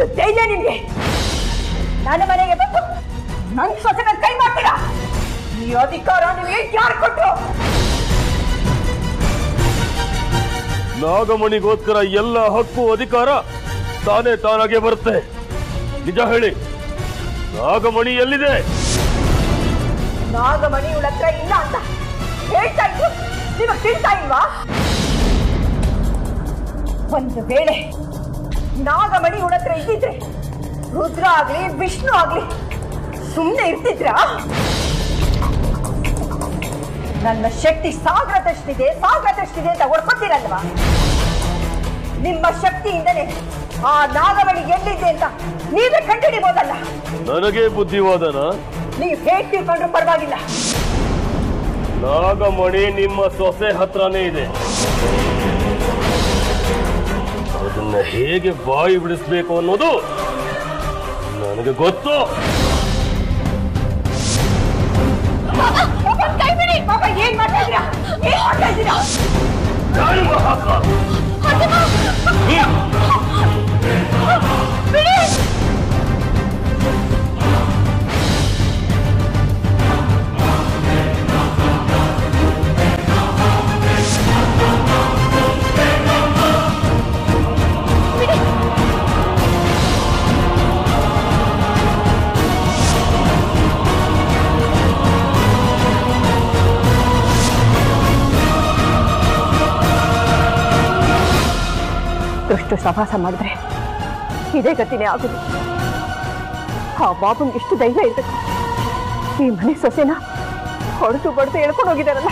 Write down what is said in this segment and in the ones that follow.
ಸುದ್ದೇ ಇಲ್ಲ ನಿಮಗೆ. ನಾನು ಮನೆಗೆ ಬಂದು ನನ್ನ ಸೊಸೆನ ಕೈ ಮಾಡ್ತೀರಾ? ಈ ಅಧಿಕಾರ ನಿಮಗೆ ಯಾರು ಕೊಟ್ಟರು? ನಾಗಮಣಿಗೋಸ್ಕರ ಎಲ್ಲ ಹಕ್ಕು ಅಧಿಕಾರ ತಾನೇ ತಾನಾಗೆ ಬರುತ್ತೆ. ನಿಜ ಹೇಳಿ, ನಾಗಮಣಿ ಎಲ್ಲಿದೆ? ನಾಗಮಣಿ ಉಳತ್ರ ಇಲ್ಲ ಅಂತ ಹೇಳ್ತಾ ಇದ್ರು, ನೀವು ಕೇಳ್ತಾ ಇಲ್ವಾ? ಒಂದು ವೇಳೆ ನಾಗಮಣಿ ಉಳತ್ರ ಇದ್ದಿದ್ರೆ ರುದ್ರ ಆಗ್ಲಿ ವಿಷ್ಣು ಆಗ್ಲಿ ಸುಮ್ಮನೆ ಇರ್ತಿದ್ರಾ? ನನ್ನ ಶಕ್ತಿ ಸಾಗರದಷ್ಟಿದೆ ತಗೊಳ್ಕೊತೀರಲ್ವಾ? ನಿಮ್ಮ ಶಕ್ತಿಯಿಂದಲೇ ಆ ನಾಗಮಣಿ ಎಲ್ಲಿದೆ ಅಂತ ನೀವೇ ಕಂಡುಹಿಡಿಬೋದಲ್ಲ. ನನಗೆ ಬುದ್ಧಿವಾದನ? ನೀವು ಹೇಗೆ ತಿಳ್ಕೊಂಡ್ರು ಪರವಾಗಿಲ್ಲ, ನಾಗಮಣಿ ನಿಮ್ಮ ಸೊಸೆ ಹತ್ರನೇ ಇದೆ. ಅದನ್ನ ಹೇಗೆ ಬಾಯಿ ಬಿಡಿಸ್ಬೇಕು ಅನ್ನೋದು ನನಗೆ ಗೊತ್ತು. ಏನ್ ಮಾಡ್ತಿದ್ದೀರಾ? ದುಷ್ಟು ಸಹವಾಸ ಮಾಡಿದ್ರೆ ಇದೇ ಗತಿನೇ ಆಗುದು. ಆ ಬಾಬುನ್ ಇಷ್ಟು ಧೈರ್ಯ ಇರಬೇಕು, ಈ ಮನೆ ಸೊಸೆನ ಹೊಡೆದು ಬಡ್ದು ಎಳ್ಕೊಂಡು ಹೋಗಿದಾರಲ್ಲ.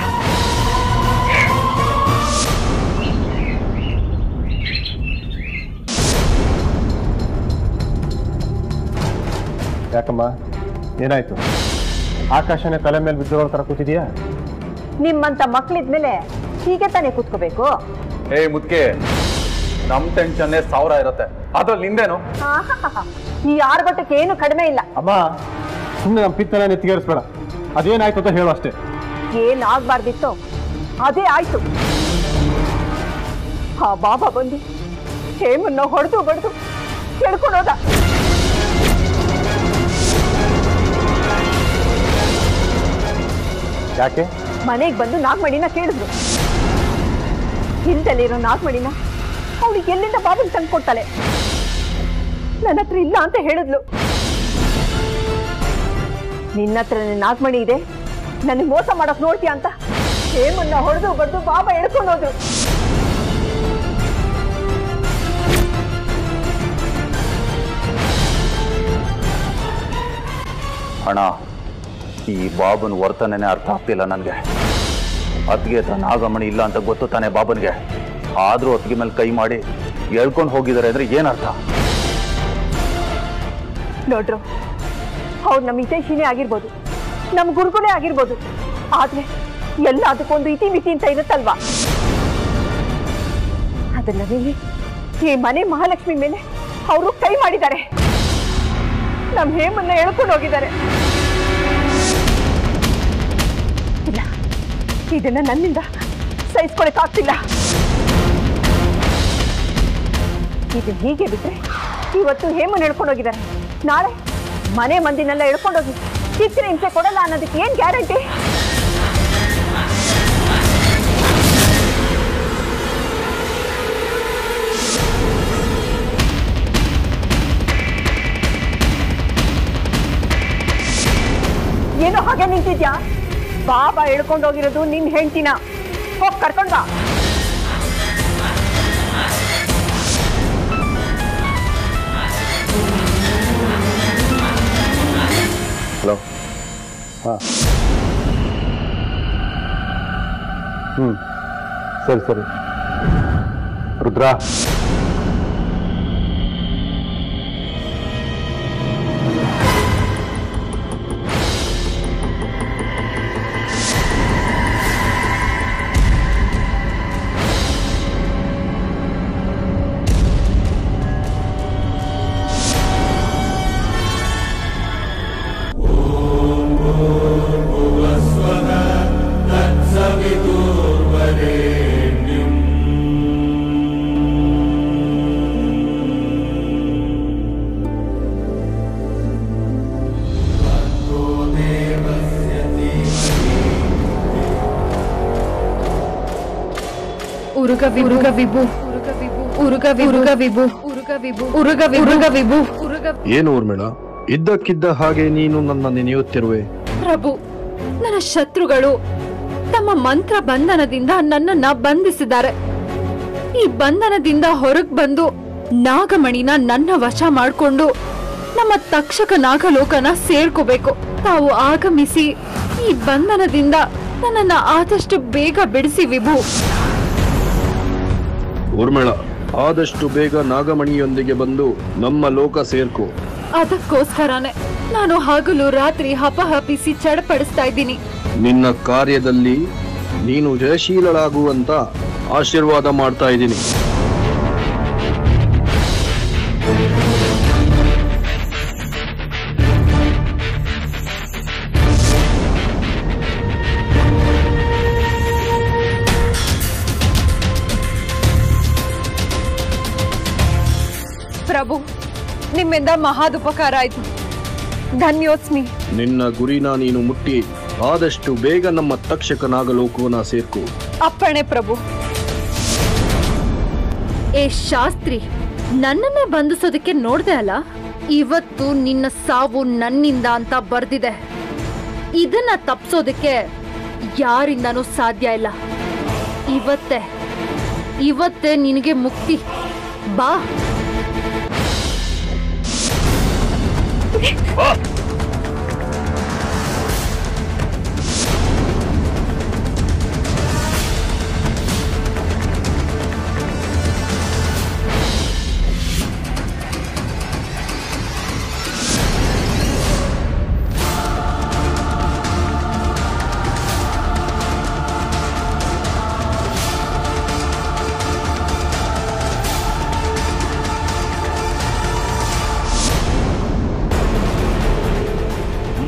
ಯಾಕಮ್ಮ ಏನಾಯ್ತು? ಆಕಾಶನ ತಲೆ ಮೇಲೆ ಬಿದ್ದೋರ್ ತರ ಕೂತಿದೀಯಾ? ನಿಮ್ಮಂತ ಮಕ್ಳಿದ್ಮೇಲೆ ಹೀಗೆ ತಾನೇ ಕೂತ್ಕೋಬೇಕು? ಏ ಮುದ್ಕೆ, ನಮ್ ಟೆನ್ಷನ್ ಸಾವಿರ ಇರುತ್ತೆ, ಅದ್ರಲ್ಲಿ ನಿಂದೇನು? ಈ ಆರ್ಭಟಕ್ಕೆ ಏನು ಕಡಿಮೆ ಇಲ್ಲ. ಅಮ್ಮ ಸುಮ್ಮನೆ ನಮ್ಮ ಪಿತ್ತನ ನೆತ್ತಿಗೇರಿಸ್ಬೇಡ, ಅದೇನಾಯ್ತು ಅಂತ ಹೇಳು ಅಷ್ಟೇ. ಏನಾಗಬಾರ್ದಿತ್ತು ಅದೇ ಆಯ್ತು. ಆ ಬಾಬಾ ಬಂದು ಹೇಮನ್ನ ಹೊಡೆದು ಬಡ್ದು ಎಳ್ಕೊಂಡು ಹೋದ. ಯಾಕೆ? ಮನೆಗೆ ಬಂದು ನಾಗಮಣಿನ ಕೇಳಿದ್ರು. ಹಿಂದೆಲ್ಲಿರೋ ನಾಗಮಣಿನ ಅವಳು ಎಲ್ಲಿಂದ ಬಾಬನ್ ತಂದು ಕೊಡ್ತಾಳೆ, ನನ್ನ ಹತ್ರ ಇಲ್ಲ ಅಂತ ಹೇಳಿದ್ಲು. ನಿನ್ನ ಹತ್ರ ನಾಗಮಣಿ ಇದೆ, ನನಗೆ ಮೋಸ ಮಾಡಕ್ ನೋಡ್ತೀಯ ಅಂತ ಹೇಮನ್ನ ಹೊಡೆದು ಬಡ್ದು ಬಾಬಾ ಎಳ್ಕೊಂಡು ಹೋದ್ರು. ಅಣ್ಣ, ಈ ಬಾಬನ್ ವರ್ತನೆನೇ ಅರ್ಥ ಆಗ್ತಿಲ್ಲ ನನಗೆ. ಅತ್ತಿಗೆ ಹತ್ರ ನಾಗಮಣಿ ಇಲ್ಲ ಅಂತ ಗೊತ್ತು ತಾನೆ ಬಾಬನ್ಗೆ, ಆದ್ರೂ ಅತ್ತಿಗೆ ಮೇಲೆ ಕೈ ಮಾಡಿ ಹೇಳ್ಕೊಂಡು ಹೋಗಿದ್ದಾರೆ ಅಂದ್ರೆ ಏನರ್ಥ? ನೋಡ್ರು, ಅವ್ರು ನಮ್ಮ ಹಿತೈಷಿನೇ ಆಗಿರ್ಬೋದು, ನಮ್ಮ ಗುರುಗಳೇ ಆಗಿರ್ಬೋದು, ಆದ್ರೆ ಎಲ್ಲ ಅದಕ್ಕೊಂದು ಇತಿಮಿತಿ ಅಂತ ಇರುತ್ತಲ್ವಾ? ಅದನ್ನ ಮೀರಿ ಈ ಮನೆ ಮಹಾಲಕ್ಷ್ಮಿ ಮೇಲೆ ಅವರು ಕೈ ಮಾಡಿದ್ದಾರೆ, ನಮ್ಮ ಹೇಮನ್ನ ಹೇಳ್ಕೊಂಡು ಹೋಗಿದ್ದಾರೆ. ಇಲ್ಲ, ಇದನ್ನ ನನ್ನಿಂದ ಸಹಿಸ್ಕೊಳಕ್ಕಾಗ್ತಿಲ್ಲ. ಇದು ಹೀಗೆ ಬಿಟ್ರೆ ಇವತ್ತು ಹೇಮನ್ ಹೇಳ್ಕೊಂಡೋಗಿದ್ದಾರೆ, ನಾಳೆ ಮನೆ ಮಂದಿನೆಲ್ಲ ಹೇಳ್ಕೊಂಡೋಗಿ ಹೆಚ್ಚಿನ ಹಿಂಸೆ ಕೊಡಲ್ಲ ಅನ್ನೋದಕ್ಕೆ ಏನ್ ಗ್ಯಾರಂಟಿ? ಏನೋ ಹಾಗೆ ನಿಂತಿದ್ಯಾ? ಬಾಬಾ ಹೇಳ್ಕೊಂಡೋಗಿರೋದು ನಿನ್ ಹೆಂಡ್ತಿನ, ಹೋಗಿ ಕರ್ಕೊಂಡ್ ಬಾ. ಹಲೋ, ಹಾಂ, ಸರಿ ಸರಿ. ರುದ್ರ, ಏನು ಊರ್ಮಿಳ, ಇದ್ದಕ್ಕಿದ್ದ ಹಾಗೆ ನೀನು ನನ್ನ ನೆನೆಯುತ್ತಿರುವೆ. ಪ್ರಭು, ನನ್ನ ಶತ್ರುಗಳು ತಮ್ಮ ಮಂತ್ರ ಬಂಧನದಿಂದ ನನ್ನನ್ನ ಬಂಧಿಸಿದ್ದಾರೆ. ಈ ಬಂಧನದಿಂದ ಹೊರಗೆ ಬಂದು ನಾಗಮಣಿನ ನನ್ನ ವಶ ಮಾಡಿಕೊಂಡು ನಮ್ಮ ತಕ್ಷಕ ನಾಗಲೋಕನ ಸೇರ್ಕೋಬೇಕು. ತಾವು ಆಗಮಿಸಿ ಈ ಬಂಧನದಿಂದ ನನ್ನನ್ನ ಆದಷ್ಟು ಬೇಗ ಬಿಡಿಸಿ ವಿಭು. ಊರ್ಮಿಳ, ಆದಷ್ಟು ಬೇಗ ನಾಗಮಣಿಯೊಂದಿಗೆ ಬಂದು ನಮ್ಮ ಲೋಕ ಸೇರ್ಕೋ. ಅದಕ್ಕೋಸ್ಕರನೇ ನಾನು ಹಗಲು ರಾತ್ರಿ ಹಪಹಪಿಸಿ ಚಡಪಡಿಸ್ತಾ ಇದ್ದೀನಿ. ನಿನ್ನ ಕಾರ್ಯದಲ್ಲಿ ನೀನು ಜಯಶೀಲಳಾಗುವಂತ ಆಶೀರ್ವಾದ ಮಾಡ್ತಾ ಇದ್ದೀನಿ. ಪ್ರಭು, ನಿಮ್ಮಿಂದ ಮಹಾದುಪಕಾರ ಆಯ್ತು. ಧನ್ಯೋಸ್ಮಿ. ನಿನ್ನ ಗುರಿನ ನೀನು ಮುಟ್ಟಿ ಆದಷ್ಟು ಬೇಗ ನಮ್ಮ ತಕ್ಷಕನಾಗಲೋಕವನ್ನ ಸೇರ್ಕು. ಅಪ್ಪಣೆ ಪ್ರಭು. ಏ ಶಾಸ್ತ್ರಿ, ನನ್ನನ್ನೇ ಬಂಧಿಸೋದಕ್ಕೆ ನೋಡ್ದೆ ಅಲ್ಲ? ಇವತ್ತು ನಿನ್ನ ಸಾವು ನನ್ನಿಂದ ಅಂತ ಬರ್ದಿದೆ. ಇದನ್ನ ತಪ್ಸೋದಕ್ಕೆ ಯಾರಿಂದನೂ ಸಾಧ್ಯ ಇಲ್ಲ. ಇವತ್ತೇ ನಿನಗೆ ಮುಕ್ತಿ. ಬಾ.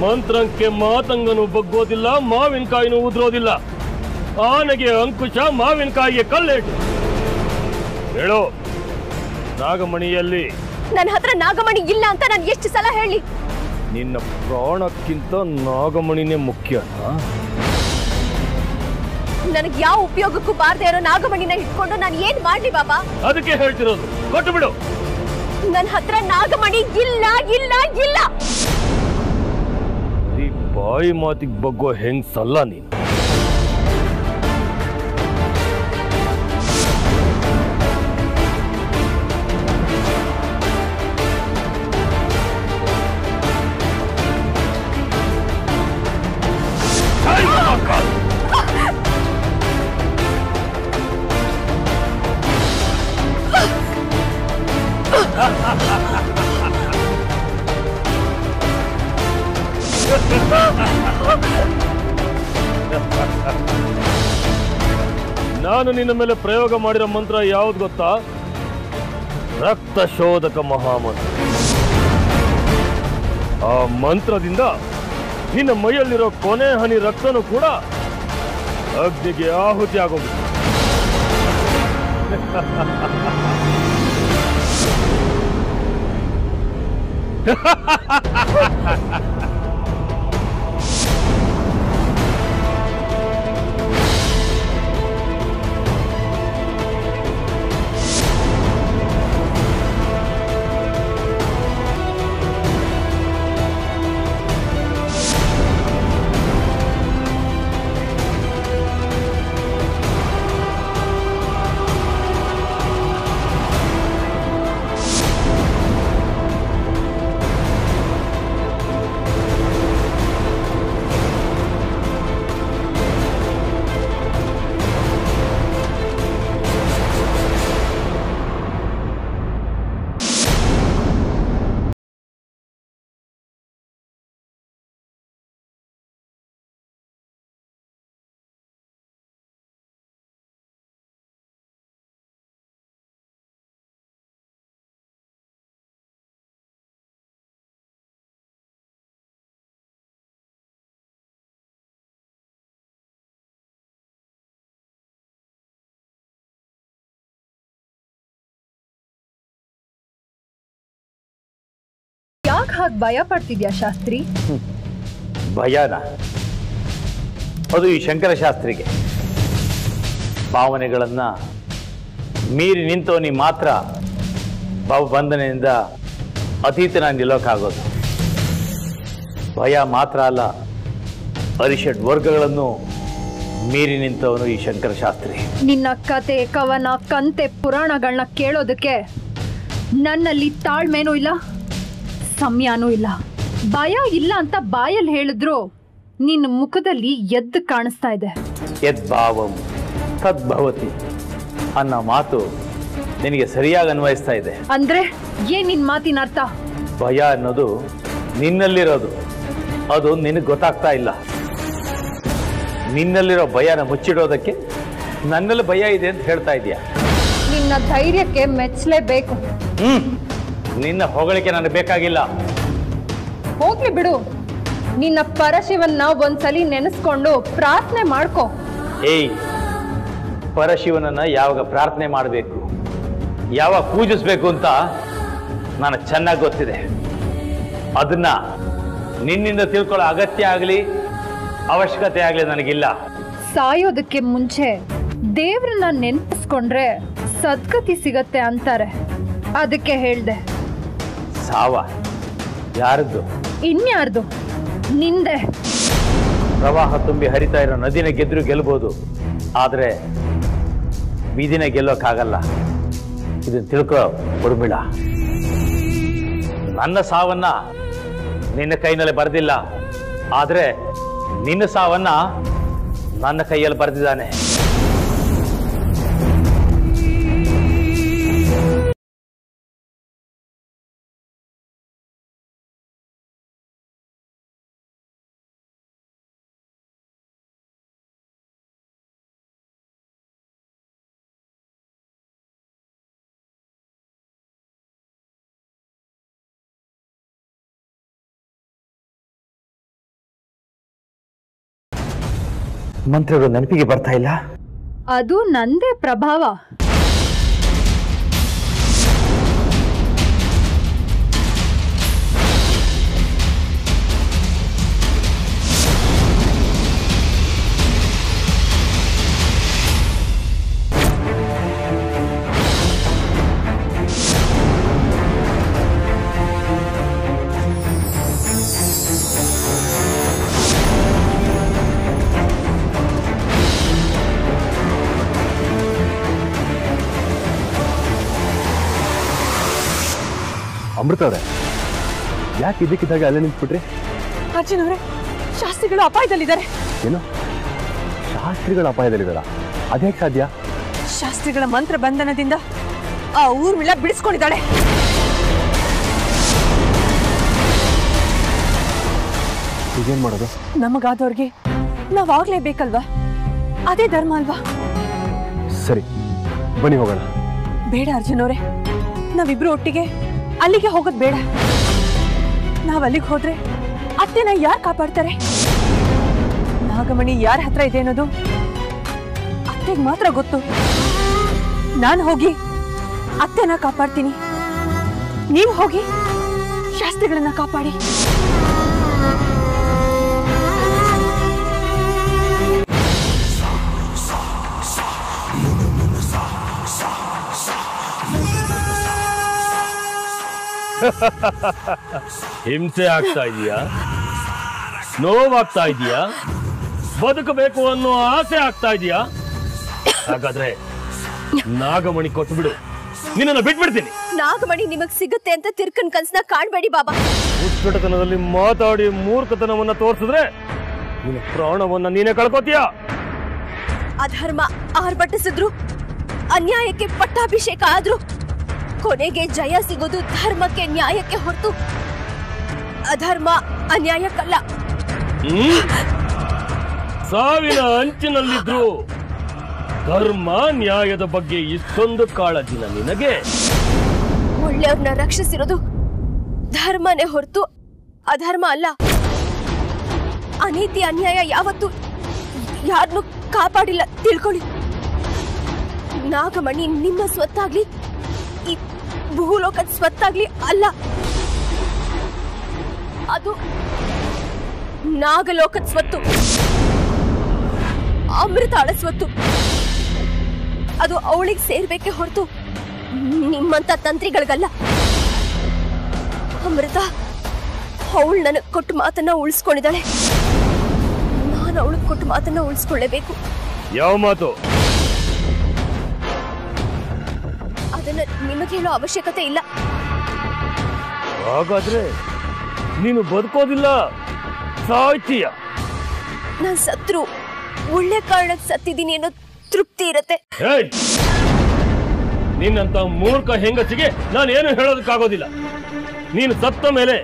ಮಂತ್ರಕ್ಕೆ ಮಾತಂಗನು ಬಗ್ಗೋದಿಲ್ಲ, ಮಾವಿನಕಾಯಿನೂ ಉದ್ರೋದಿಲ್ಲ. ಆನೆಗೆ ಅಂಕುಶ, ಮಾವಿನಕಾಯಿಗೆ ಕಲ್ಲೇಟು. ಹೇಳೋ ನಾಗಮಣಿಯಲ್ಲಿ. ನನ್ನ ಹತ್ರ ನಾಗಮಣಿ ಇಲ್ಲ ಅಂತ ನಾನು ಎಷ್ಟು ಸಲ ಹೇಳಿ? ನಿನ್ನ ಪ್ರಾಣಕ್ಕಿಂತ ನಾಗಮಣಿನೇ ಮುಖ್ಯ. ನನಗೆ ಯಾವ ಉಪಯೋಗಕ್ಕೂ ಬಾರದೆ ಇರೋ ನಾಗಮಣಿನ ಇಟ್ಕೊಂಡು ನಾನು ಏನ್ ಮಾಡ್ಲಿ ಬಾಬಾ? ಅದಕ್ಕೆ ಹೇಳ್ತಿರೋದು, ಕೊಟ್ಟು ಬಿಡು. ನನ್ನ ಹತ್ರ ನಾಗಮಣಿ ಇಲ್ಲ ಇಲ್ಲ ಇಲ್ಲ. ಬಾಯಿ ಮಾತಿಗೆ ಬಗ್ಗೋ ಹೆಂಗಸಲ್ಲ ನೀನು. ನಾನು ನಿನ್ನ ಮೇಲೆ ಪ್ರಯೋಗ ಮಾಡಿರೋ ಮಂತ್ರ ಯಾವ್ದು ಗೊತ್ತಾ? ರಕ್ತ ಶೋಧಕ ಮಹಾಮಂತ್ರ. ಆ ಮಂತ್ರದಿಂದ ನಿನ್ನ ಮೈಯಲ್ಲಿರೋ ಕೊನೆ ಹನಿ ರಕ್ತನೂ ಕೂಡ ಅಗ್ನಿಗೆ ಆಹುತಿ ಆಗೋದು. ಯಾಕೆ ಹಾಗೆ ಭಯ ಪಡ್ತಿದ್ಯಾ ಶಾಸ್ತ್ರಿ? ಭಯನ ಅದು ಈ ಶಂಕರಶಾಸ್ತ್ರಿಗೆ ಭಾವನೆಗಳನ್ನ ಮೀರಿ ನಿಂತೋನಿ ಮಾತ್ರ ಭವಬಂಧನದಿಂದ ಅತೀತನ ನಿಲ್ಲೋಕಾಗೋದು. ಭಯ ಮಾತ್ರ ಅಲ್ಲ, ಪರಿಷತ್ ವರ್ಗಗಳನ್ನು ಮೀರಿ ನಿಂತವನು ಈ ಶಂಕರಶಾಸ್ತ್ರಿ. ನಿನ್ನ ಕತೆ, ಕವನ, ಕಂತೆ, ಪುರಾಣಗಳನ್ನ ಕೇಳೋದಕ್ಕೆ ನನ್ನಲ್ಲಿ ತಾಳ್ಮೇನೂ ಇಲ್ಲ, ಸಮಯನೂ ಇಲ್ಲ. ಭಯ ಇಲ್ಲ ಅಂತ ಬಾಯಲ್ಲಿ ಹೇಳಿದ್ರು ನಿನ್ನ ಮುಖದಲ್ಲಿ ಎದ್ದು ಕಾಣಿಸ್ತಾ ಇದೆ. ಯದ್ಭಾವಂ ತದ್ಭವತಿ ಅನ್ನೋ ಮಾತು ನಿನಗೆ ಸರಿಯಾಗಿ ಅನ್ವಯಿಸ್ತಾ ಇದೆ. ಅಂದ್ರೆ ಏನ್ ನಿನ್ನ ಮಾತಿನ ಅರ್ಥ? ಭಯ ಅನ್ನೋದು ನಿನ್ನಲ್ಲಿರೋದು, ಅದು ನಿನಗೆ ಗೊತ್ತಾಗ್ತಾ ಇಲ್ಲ. ನಿನ್ನಲ್ಲಿರೋ ಭಯನ ಮುಚ್ಚಿಡೋದಕ್ಕೆ ನನ್ನಲ್ಲಿ ಭಯ ಇದೆ ಅಂತ ಹೇಳ್ತಾ ಇದೀಯ. ನಿನ್ನ ಧೈರ್ಯಕ್ಕೆ ಮೆಚ್ಚಲೇಬೇಕು. ನಿನ್ನ ಹೊಗಳಿಕೆ ನನಗೆ ಬೇಕಾಗಿಲ್ಲ. ಹೋಗ್ಲಿ ಬಿಡು, ನಿನ್ನ ಪರಶಿವನ್ನ ಒಂದ್ಸಲಿ ನೆನೆಸ್ಕೊಂಡು ಪ್ರಾರ್ಥನೆ ಮಾಡ್ಕೋ. ಏಯ್, ಪರಶಿವನನ್ನ ಯಾವಾಗ ಪ್ರಾರ್ಥನೆ ಮಾಡಬೇಕು, ಯಾವಾಗ ಪೂಜಿಸ್ಬೇಕು ಅಂತ ನಾನು ಚೆನ್ನಾಗಿ ಗೊತ್ತಿದೆ. ಅದನ್ನ ನಿನ್ನಿಂದ ತಿಳ್ಕೊಳ್ಳೋ ಅಗತ್ಯ ಆಗಲಿ ಅವಶ್ಯಕತೆ ಆಗಲಿ ನನಗಿಲ್ಲ. ಸಾಯೋದಕ್ಕೆ ಮುಂಚೆ ದೇವ್ರನ್ನ ನೆನಪಿಸ್ಕೊಂಡ್ರೆ ಸದ್ಗತಿ ಸಿಗತ್ತೆ ಅಂತಾರೆ, ಅದಕ್ಕೆ ಹೇಳ್ದೆ. ಸಾವ ಯಾರದ್ದು? ಇನ್ಯಾರ್ದು? ನಿಂದೆ. ಪ್ರವಾಹ ತುಂಬಿ ಹರಿತಾ ಇರೋ ನದಿನ ಗೆದ್ರು ಗೆಲ್ಬೋದು, ಆದ್ರೆ ಬೀದಿನ ಗೆಲ್ಲೋಕ್ಕಾಗಲ್ಲ. ಇದನ್ನ ತಿಳ್ಕೋ ಉರ್ಮಿಳ. ನನ್ನ ಸಾವನ್ನ ನಿನ್ನ ಕೈನಲ್ಲಿ ಬರೆದಿಲ್ಲ, ಆದ್ರೆ ನಿನ್ನ ಸಾವನ್ನ ನನ್ನ ಕೈಯಲ್ಲಿ ಬರೆದಿದ್ದಾನೆ. ಮಂತ್ರಗಳು ನೆನಪಿಗೆ ಬರ್ತಾ ಇಲ್ಲ. ಅದು ನಂದೇ ಪ್ರಭಾವ. ಅಮೃತ ಅವರೇ, ಯಾಕೆ ಇದಕ್ಕಿದ್ದಾಗ ಅಲ್ಲೇ ನಿಂತ್ಬಿಟ್ರಿ? ಅರ್ಜುನ್ ಅವರೇ, ಶಾಸ್ತ್ರಿಗಳು ಅಪಾಯದಲ್ಲಿದ್ದಾರೆ. ಏನು, ಶಾಸ್ತ್ರಿಗಳ ಅಪಾಯದಲ್ಲಿದ್ದಾರಾ? ಅದ್ಯಾಕೆ ಸಾಧ್ಯ? ಶಾಸ್ತ್ರಿಗಳ ಮಂತ್ರ ಬಂಧನದಿಂದ ಆ ಊರ್ಮಿಳ ಬಿಡಿಸ್ಕೊಂಡಿದ್ದಾಳೆ. ಈಗೇನ್ ಮಾಡೋದು? ನಮಗಾದವ್ರಿಗೆ ನಾವಾಗ್ಲೇಬೇಕಲ್ವಾ? ಅದೇ ಧರ್ಮ ಅಲ್ವಾ? ಸರಿ, ಬನ್ನಿ ಹೋಗೋಣ. ಬೇಡ ಅರ್ಜುನ್ ಅವರೇ, ನಾವಿಬ್ರು ಒಟ್ಟಿಗೆ ಅಲ್ಲಿಗೆ ಹೋಗೋದು ಬೇಡ. ನಾವ್ ಅಲ್ಲಿಗೆ ಹೋದ್ರೆ ಅತ್ತೆನ ಯಾರು ಕಾಪಾಡ್ತಾರೆ? ನಾಗಮಣಿ ಯಾರ ಹತ್ರ ಇದೆ ಅನ್ನೋದು ಅತ್ತೆಗೆ ಮಾತ್ರ ಗೊತ್ತು. ನಾನು ಹೋಗಿ ಅತ್ತೆನ ಕಾಪಾಡ್ತೀನಿ, ನೀವು ಹೋಗಿ ಶಾಸ್ತ್ರಿಗಳನ್ನ ಕಾಪಾಡಿ. ಹಿಂಸೆ ಆಗ್ತಾ ಇದೀಯಾ, ನೋವಾಗ್ತಾ ಇದೀಯಾ, ಬದುಕಬೇಕು ಅನ್ನೋ ಆಸೆ ಆಗ್ತಾ ಇದೀಯಾ? ಹಾಗಾದ್ರೆ ನಾಗಮಣಿ ಕೊಟ್ಬಿಡು, ನಿನ್ನನ್ನು ಬಿಟ್ಬಿಡ್ತೀನಿ. ನಾಗಮಣಿ ನಿಮಗ್ ಸಿಗುತ್ತೆ ಅಂತ ತಿರ್ಕನ್ ಕನ್ಸನ್ನ ಕಾಡ್ಬೇಡಿ ಬಾಬಾ. ಉತ್ಕಟತನದಲ್ಲಿ ಮಾತಾಡಿ ಮೂರ್ಖತನವನ್ನ ತೋರಿಸಿದ್ರೆ ನಿನ್ನ ಪ್ರಾಣವನ್ನ ನೀನೇ ಕಳ್ಕೋತೀಯಾ. ಅಧರ್ಮ ಆರ್ಭಟಿಸಿದ್ರು, ಅನ್ಯಾಯಕ್ಕೆ ಪಟ್ಟಾಭಿಷೇಕ ಆದ್ರು ಕೊನೆಗೆ ಜಯ ಸಿಗೋದು ಧರ್ಮಕ್ಕೆ ನ್ಯಾಯಕ್ಕೆ ಹೊರತು ಅಧರ್ಮ ಅನ್ಯಾಯಕ್ಕಲ್ಲ. ಸಾವಿನ ಅಂಚಿನಲ್ಲಿದ್ರು ಧರ್ಮ ನ್ಯಾಯದ ಬಗ್ಗೆ ಇಷ್ಟೊಂದು ಕಾಳಜಿನ ನಿನಗೆ? ಒಳ್ಳೆಯವ್ರನ್ನ ರಕ್ಷಿಸಿರೋದು ಧರ್ಮನೇ ಹೊರತು ಅಧರ್ಮ ಅಲ್ಲ. ಅನೀತಿ ಅನ್ಯಾಯ ಯಾವತ್ತೂ ಯಾರನ್ನು ಕಾಪಾಡಿಲ್ಲ, ತಿಳ್ಕೊಳ್ಳಿ. ನಾಗಮಣಿ ನಿಮ್ಮ ಸ್ವತ್ತಾಗ್ಲಿ, ಭೂಲೋಕದ ಸ್ವತ್ತಾಗ್ಲಿ ಅಲ್ಲ, ಅದು ನಾಗಲೋಕದ ಸ್ವತ್ತು, ಅಮೃತಾಳ ಸ್ವತ್ತು. ಅದು ಅವಳಿಗೆ ಸೇರಬೇಕೆ ಹೊರತು ನಿಮ್ಮಂತ ತಂತ್ರಿಗಳಿಗಲ್ಲ. ಅಮೃತ ಅವಳು ನನಗೆ ಕೊಟ್ಟ ಮಾತನ್ನ ಉಳಿಸಿಕೊಂಡಿದ್ದಾಳೆ. ನಾನು ಅವಳಿಗೆ ಕೊಟ್ಟ ಮಾತನ್ನ ಉಳಿಸಿಕೊಳ್ಳಬೇಕು. ಯಾವ ಮಾತು? ಅದನ್ನ ನಿಮಗೆ ಹೇಳೋ ಅವಶ್ಯಕತೆ ಇಲ್ಲ. ಹಾಗಾದ್ರೆ ನೀನು ಬದುಕೋದಿಲ್ಲ, ಸಾಯ್ತೀಯ. ನಾನು ಸತ್ರು ಒಳ್ಳೆ ಕಾರಣಕ್ಕೆ ಸತ್ತಿದ್ದೀನಿ ಅನ್ನೋ ತೃಪ್ತಿ ಇರುತ್ತೆ. ನಿನ್ನಂತ ಮೂರ್ಖ ಹೆಂಗಸಿಗೆ ನಾನು ಏನು ಹೇಳೋದಕ್ಕಾಗೋದಿಲ್ಲ. ನೀನು ಸತ್ತ ಮೇಲೆ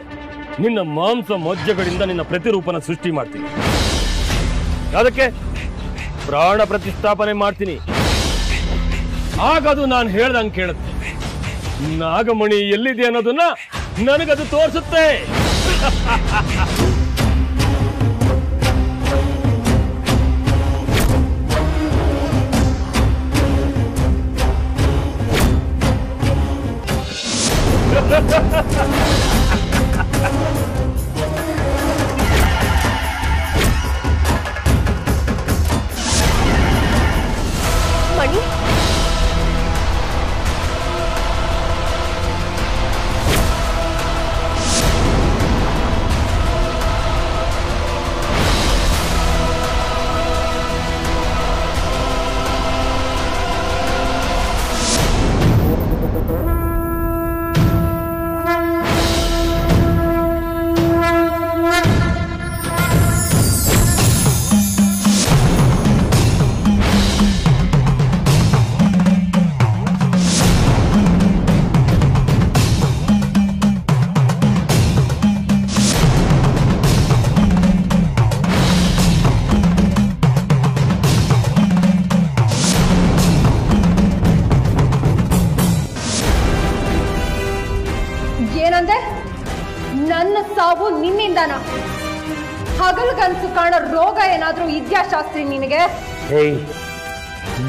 ನಿನ್ನ ಮಾಂಸ ಮಜ್ಜೆಗಳಿಂದ ನಿನ್ನ ಪ್ರತಿರೂಪನ ಸೃಷ್ಟಿ ಮಾಡ್ತೀನಿ. ಅದಕ್ಕೆ ಪ್ರಾಣ ಪ್ರತಿಷ್ಠಾಪನೆ ಮಾಡ್ತೀನಿ. ಆಗದು ನಾನು ಹೇಳ್ದಂಗೆ ಕೇಳುತ್ತೆ. ನಾಗಮಣಿ ಎಲ್ಲಿದೆ ಅನ್ನೋದನ್ನ ನನಗದು ತೋರಿಸುತ್ತೆ.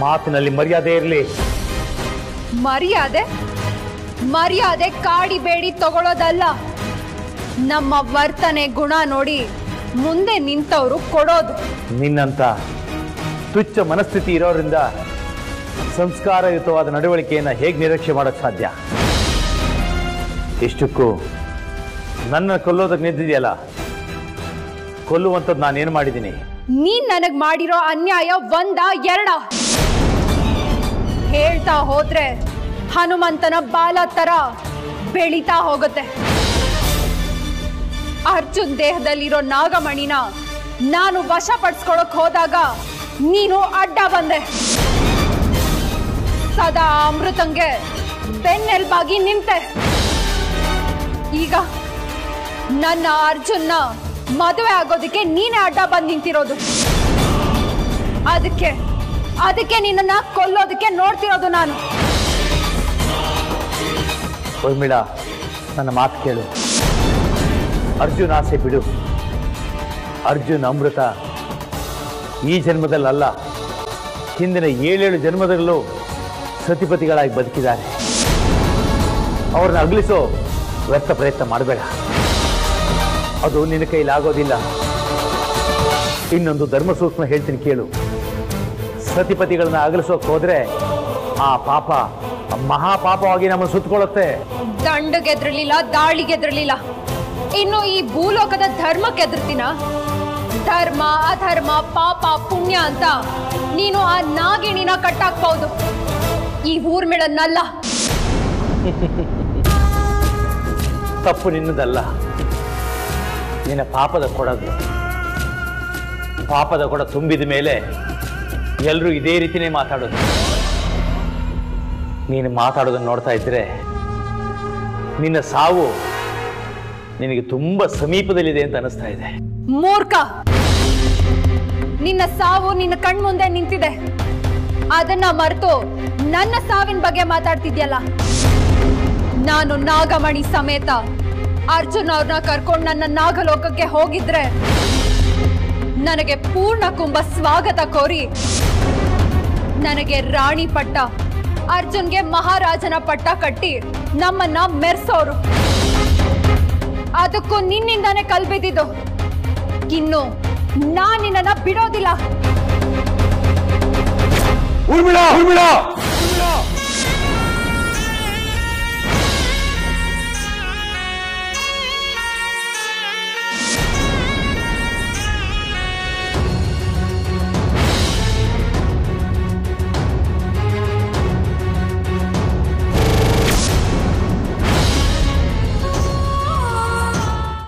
ಮಾತಿನಲ್ಲಿ ಮರ್ಯಾದೆ ಇರಲಿ. ಮರ್ಯಾದೆ ಮರ್ಯಾದೆ ಕಾಡಿ ಬೇಡಿ ತಗೊಳ್ಳೋದಲ್ಲ. ನಮ್ಮ ವರ್ತನೆ ಗುಣ ನೋಡಿ ಮುಂದೆ ನಿಂತವರು ಕೊಡೋದು. ನಿನ್ನಂತ ತುಚ್ಛ ಮನಸ್ಥಿತಿ ಇರೋದ್ರಿಂದ ಸಂಸ್ಕಾರಯುತವಾದ ನಡವಳಿಕೆಯನ್ನು ಹೇಗೆ ನಿರೀಕ್ಷೆ ಮಾಡೋಕ್ಕೆ ಸಾಧ್ಯ? ಇಷ್ಟಕ್ಕೂ ನನ್ನ ಕೊಲ್ಲೋದಕ್ಕೆ ನಿಂತಿದೆಯಲ್ಲ, ಕೊಲ್ಲುವಂಥದ್ದು ನಾನೇನು ಮಾಡಿದ್ದೀನಿ? ನೀನ್ ನನಗ್ ಮಾಡಿರೋ ಅನ್ಯಾಯ ಒಂದ ಎರಡ? ಹೇಳ್ತಾ ಹೋದ್ರೆ ಹನುಮಂತನ ಬಾಲ ತರ ಬೆಳೀತಾ ಹೋಗುತ್ತೆ. ಅರ್ಜುನ್ ದೇಹದಲ್ಲಿರೋ ನಾಗಮಣಿನ ನಾನು ವಶಪಡಿಸ್ಕೊಳಕ್ ಹೋದಾಗ ನೀನು ಅಡ್ಡ ಬಂದೆ. ಸದಾ ಅಮೃತಂಗೆ ಬೆನ್ನೆಲ್ಬಾಗಿ ನಿಂತೆ. ಈಗ ನನ್ನ ಅರ್ಜುನ್ನ ಮದುವೆ ಆಗೋದಕ್ಕೆ ನೀನೇ ಅಡ್ಡ ಬಂದು ನಿಂತಿರೋದು. ಅದಕ್ಕೆ ಅದಕ್ಕೆ ನಿನ್ನ ಕೊಲ್ಲೋದಕ್ಕೆ ನೋಡ್ತಿರೋದು ನಾನು. ಉರ್ಮಿಳ, ನನ್ನ ಮಾತು ಕೇಳು. ಅರ್ಜುನ್ ಆಸೆ ಬಿಡು. ಅರ್ಜುನ್ ಅಮೃತ ಈ ಜನ್ಮದಲ್ಲಲ್ಲ, ಹಿಂದಿನ 7 ಜನ್ಮದಲ್ಲೂ ಸತಿಪತಿಗಳಾಗಿ ಬದುಕಿದ್ದಾರೆ. ಅವ್ರನ್ನ ಅಗಲಿಸೋ ವ್ಯರ್ಥ ಪ್ರಯತ್ನ ಮಾಡಬೇಡ, ಅದು ನಿನ್ನ ಕೈಲಾಗೋದಿಲ್ಲ. ಇನ್ನೊಂದು ಧರ್ಮ ಸೂಕ್ಷ್ಮ ಹೇಳ್ತೀನಿ ಕೇಳು. ಸತಿಪತಿಗಳನ್ನ ಅಗಲಿಸೋಕ್ ಹೋದ್ರೆ ಆ ಪಾಪ ಮಹಾಪಾಪವಾಗಿ ನಮ್ಮನ್ನು ಸುತ್ತಕೊಳ್ಳುತ್ತೆ. ದಂಡಗೆದ್ರಲಿಲ್ಲ, ದಾಳಿಗೆದ್ರಲಿಲ್ಲ, ಇನ್ನು ಈ ಭೂಲೋಕದ ಧರ್ಮಕ್ಕೆದ್ರತಿನ? ಧರ್ಮ ಅಧರ್ಮ ಪಾಪ ಪುಣ್ಯ ಅಂತ ನೀನು ಆ ನಾಗಿಣಿನ ಕಟ್ಟಾಕ್ಬಹುದು, ಈ ಊರ್ಮಿಳನ್ನಲ್ಲ. ತಪ್ಪು ನಿನ್ನದಲ್ಲ, ನಿನ್ನ ಪಾಪದ ಕೊಡದು. ಪಾಪದ ಕೊಡ ತುಂಬಿದ ಮೇಲೆ ಎಲ್ಲರೂ ಇದೇ ರೀತಿನೇ ಮಾತಾಡೋದು. ನೀನು ಮಾತಾಡೋದನ್ನು ನೋಡ್ತಾ ಇದ್ರೆ ನಿನ್ನ ಸಾವು ನಿನಗೆ ತುಂಬಾ ಸಮೀಪದಲ್ಲಿದೆ ಅಂತ ಅನಿಸ್ತಾ ಇದೆ. ಮೂರ್ಖ, ನಿನ್ನ ಸಾವು ನಿನ್ನ ಕಣ್ಮುಂದೆ ನಿಂತಿದೆ. ಅದನ್ನ ಮರೆತು ನನ್ನ ಸಾವಿನ ಬಗ್ಗೆ ಮಾತಾಡ್ತಿದ್ಯಲ್ಲ. ನಾನು ನಾಗಮಣಿ ಸಮೇತ ಅರ್ಜುನ್ ಅವ್ರನ್ನ ಕರ್ಕೊಂಡು ನನ್ನ ನಾಗಲೋಕಕ್ಕೆ ಹೋಗಿದ್ರೆ ನನಗೆ ಪೂರ್ಣ ಕುಂಭ ಸ್ವಾಗತ ಕೋರಿ ನನಗೆ ರಾಣಿ ಪಟ್ಟ, ಅರ್ಜುನ್ಗೆ ಮಹಾರಾಜನ ಪಟ್ಟ ಕಟ್ಟಿ ನಮ್ಮನ್ನ ಮೆರೆಸೋರು. ಅದಕ್ಕೂ ನಿನ್ನಿಂದಾನೇ ಕಲ್ಬಿದ್ದಿದ್ದು. ಇನ್ನು ನಾನು ನಿನ್ನನ್ನ ಬಿಡೋದಿಲ್ಲ. उर्मिला उर्मिला।